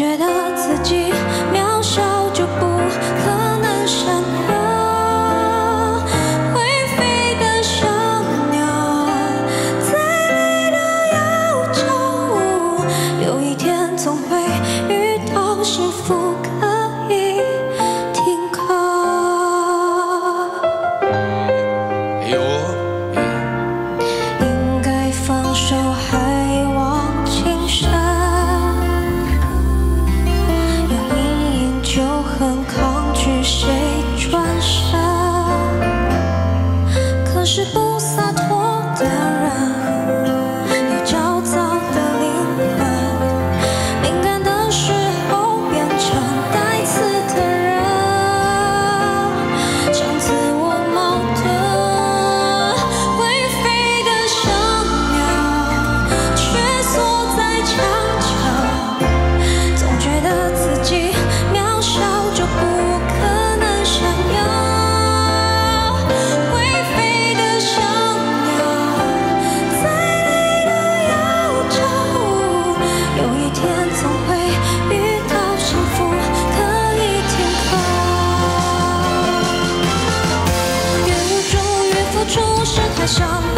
觉得自己渺小，就不可能闪躲。会飞的小鸟，再美的要照顾。有一天总会遇到幸福可以停靠。应该放手，还望青山。 很抗拒谁转身，可是不洒脱的人有焦躁的灵魂，敏感的时候变成带刺的人，常自我矛盾。会飞的小鸟，却缩在墙角，总觉得自己渺小。 想。